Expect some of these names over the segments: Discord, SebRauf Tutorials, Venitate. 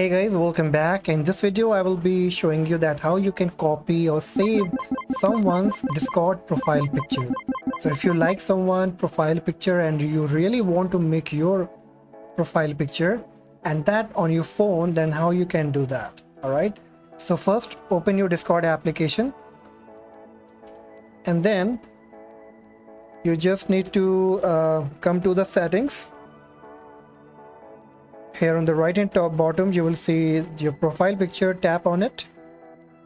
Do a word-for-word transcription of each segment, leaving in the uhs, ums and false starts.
Hey guys, welcome back. In this video I will be showing you that how you can copy or save someone's Discord profile picture. So if you like someone's profile picture and you really want to make your profile picture and that on your phone, then how you can do that. All right, so first open your Discord application and then you just need to uh, come to the settings. Here on the right hand top bottom you will see your profile picture. Tap on it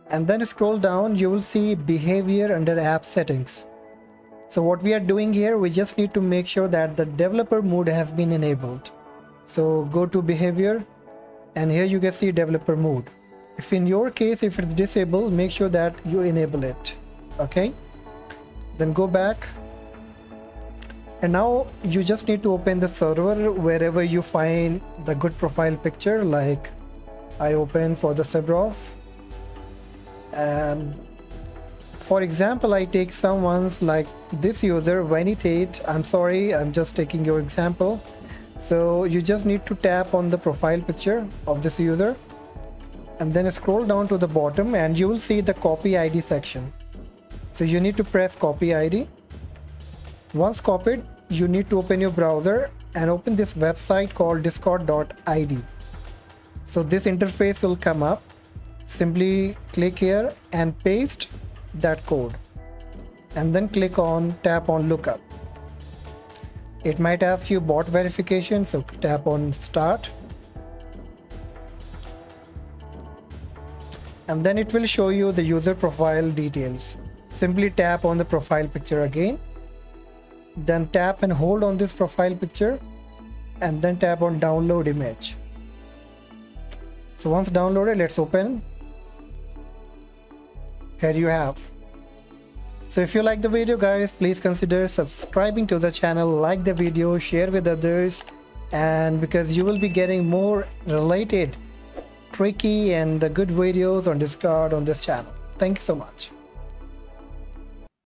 and then scroll down. You will see behavior under app settings. So what we are doing here, we just need to make sure that the developer mode has been enabled. So go to behavior and here you can see developer mode. If in your case if it's disabled, make sure that you enable it. Okay, then go back. And now you just need to open the server wherever you find the good profile picture. Like I open for the Sebrov, and for example I take someone's like this user Venitate. I'm sorry, I'm just taking your example. So you just need to tap on the profile picture of this user and then scroll down to the bottom and you will see the copy I D section. So you need to press copy I D. Once copied, you need to open your browser and open this website called discord dot I D. So this interface will come up. Simply click here and paste that code and then click on tap on lookup. It might ask you bot verification, so tap on start and then it will show you the user profile details. Simply tap on the profile picture again, then tap and hold on this profile picture and then tap on download image. So once downloaded, let's open. Here you have. So if you like the video guys, please consider subscribing to the channel, like the video, share with others, and because you will be getting more related tricky and the good videos on Discord on this channel. Thank you so much.